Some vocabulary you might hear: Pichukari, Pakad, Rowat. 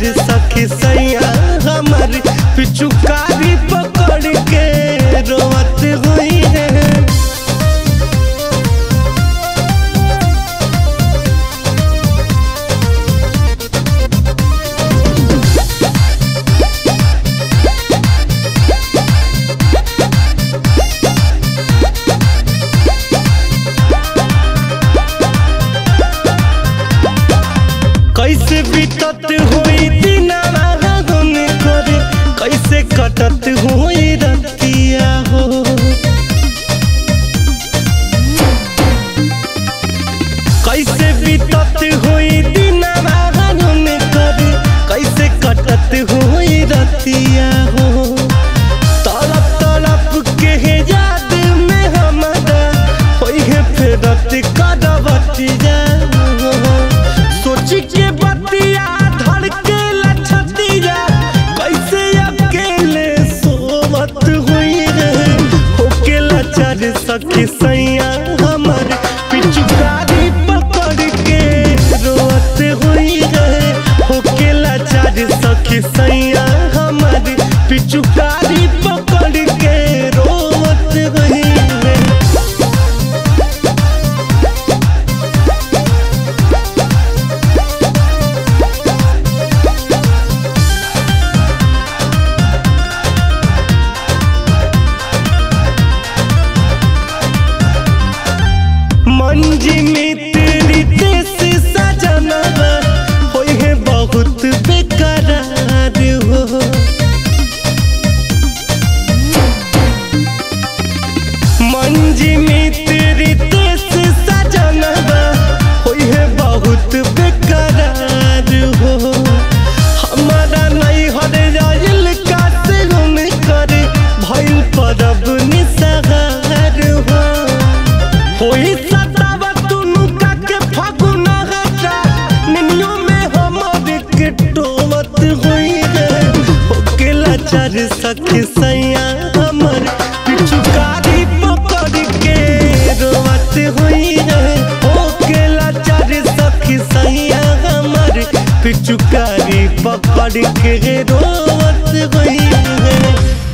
कर सखी सैया हमारी पिचुकारी पकड़ के रोवत हुई है। कैसे बीतत हुई दिना करे, कैसे कटत हुई रतिया हो, कैसे बीतत हुई दिना करे, कैसे कटत हुई रतिया हो। तड़प तड़प के याद में हमारा होई है फेरत करवतिया, सोच के बतिया धड़के लछतिया, कैसे अकेले सोवत हुई है। होके लाचार सखी सैया हमार पिचुकारी पकड़ के रोवत हुई है। होके लाचार सखी सैया हमार पिचुकारी पकड़ के रोवत हुई है। मंजी में तेरी देसी सजना होई है बहुत बेकरार हो, मंजी में तेरी देसी सजना होई है बहुत बेकरार हो। हमारा नहीं हर जायल कासे होने करे भइल परब निसहार हो। होई सखी सैया हमर पिचुकारी पकड़ के रोवत हुई है। होके लाचार सखी सैया हमर पिचुकारी पकड़ के रोवत हुई है।